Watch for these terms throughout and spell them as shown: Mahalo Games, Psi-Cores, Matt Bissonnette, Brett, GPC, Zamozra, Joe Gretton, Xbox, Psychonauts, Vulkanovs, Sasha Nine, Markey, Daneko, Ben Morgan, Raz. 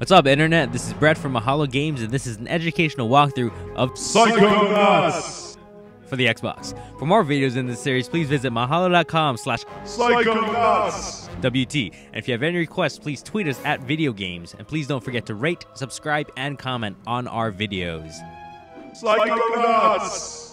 What's up, Internet? This is Brett from Mahalo Games, and this is an educational walkthrough of Psychonauts for the Xbox. For more videos in this series, please visit mahalo.com/psychonautswt. And if you have any requests, please tweet us at Video Games, and please don't forget to rate, subscribe, and comment on our videos. Psychonauts!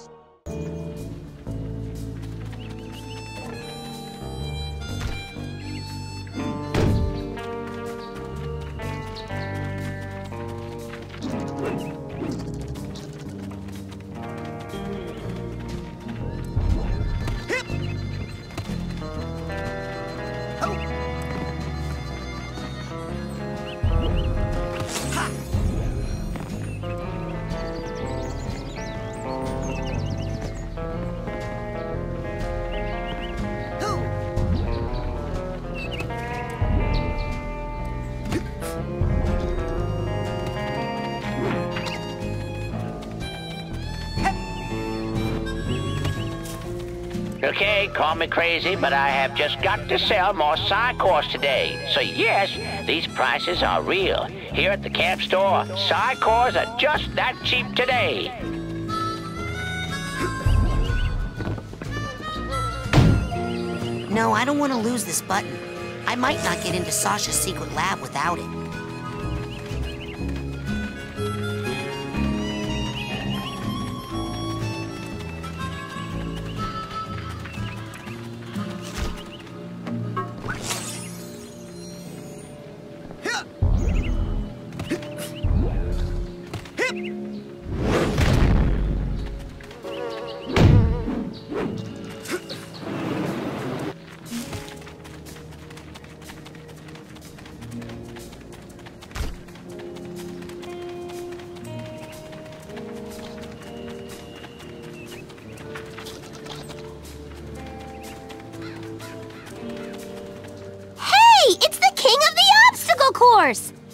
Okay, call me crazy, but I have just got to sell more Psi-Cores today. So yes, these prices are real. Here at the camp store, Psi-Cores are just that cheap today. No, I don't want to lose this button. I might not get into Sasha's secret lab without it.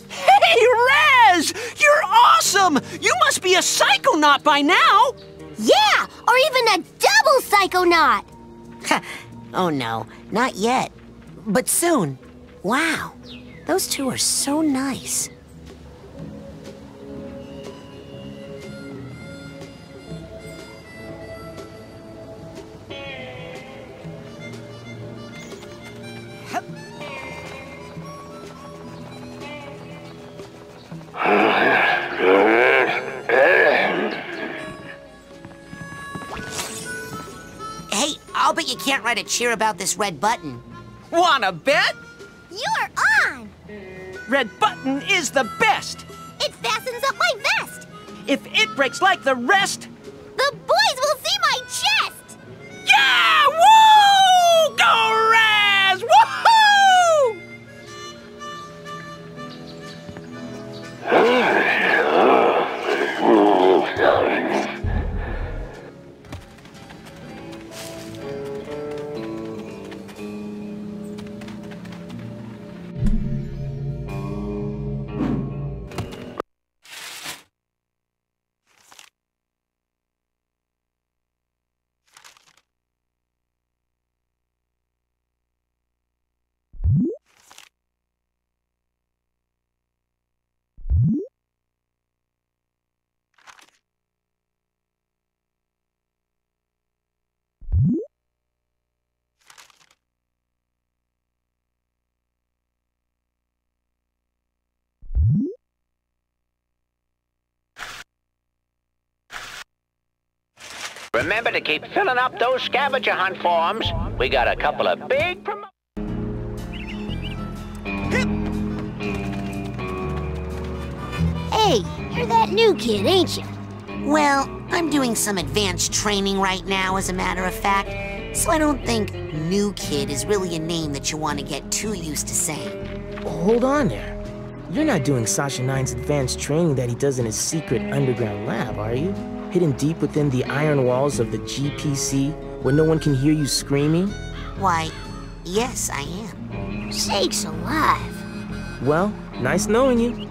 Hey, Rez! You're awesome! You must be a psychonaut by now! Yeah, or even a double psychonaut! Oh no, not yet. But soon. Wow, those two are so nice. But you can't write a cheer about this red button. Wanna bet? You're on! Red button is the best! It fastens up my vest! If it breaks like the rest, the boys will see my chest! Yeah! Woo! Go Raz! Woohoo! Remember to keep filling up those scavenger hunt forms. We got a couple of big promotions. Hey, you're that new kid, ain't you? Well, I'm doing some advanced training right now, as a matter of fact, so I don't think new kid is really a name that you want to get too used to saying. Hold on there. You're not doing Sasha Nine's advanced training that he does in his secret underground lab, are you? Hidden deep within the iron walls of the GPC, where no one can hear you screaming? Why, yes, I am. Sakes alive. Well, nice knowing you.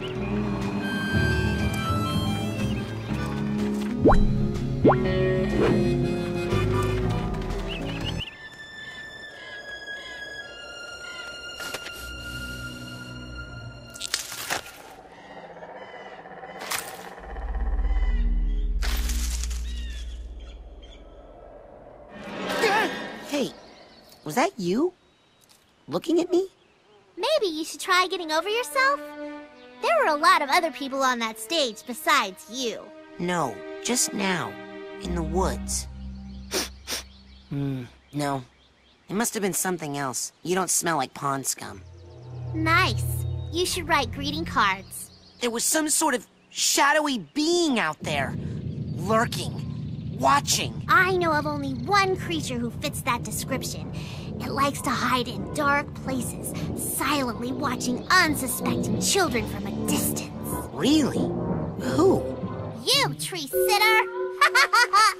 Was that you? Looking at me? Maybe you should try getting over yourself? There were a lot of other people on that stage besides you. No, just now. In the woods. No. It must have been something else. You don't smell like pond scum. Nice. You should write greeting cards. There was some sort of shadowy being out there. Lurking. Watching. I know of only one creature who fits that description. It likes to hide in dark places, silently watching unsuspecting children from a distance. Really? Who? You, tree sitter! Ha ha ha ha!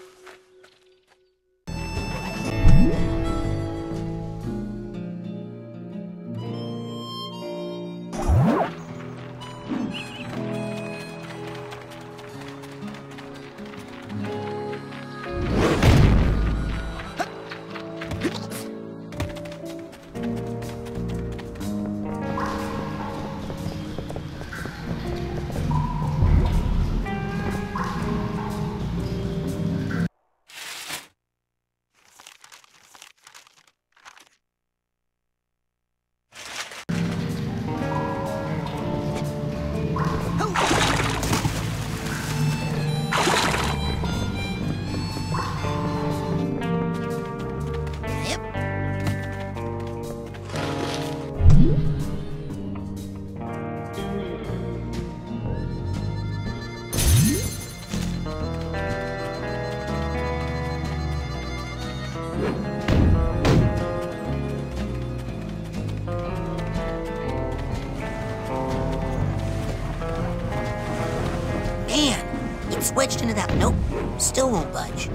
Wedged into that. Nope. Still won't budge.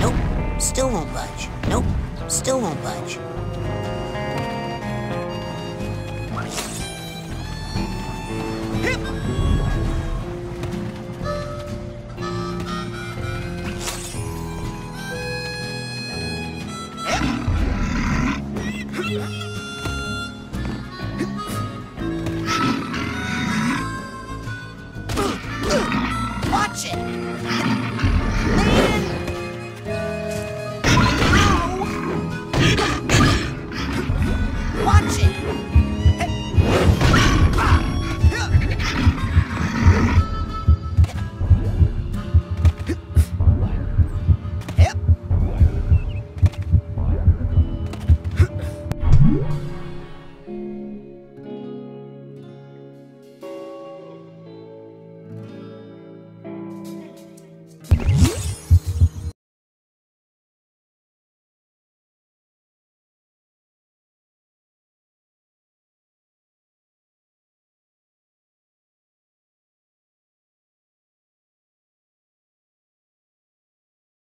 Nope. Still won't budge. Nope. Still won't budge.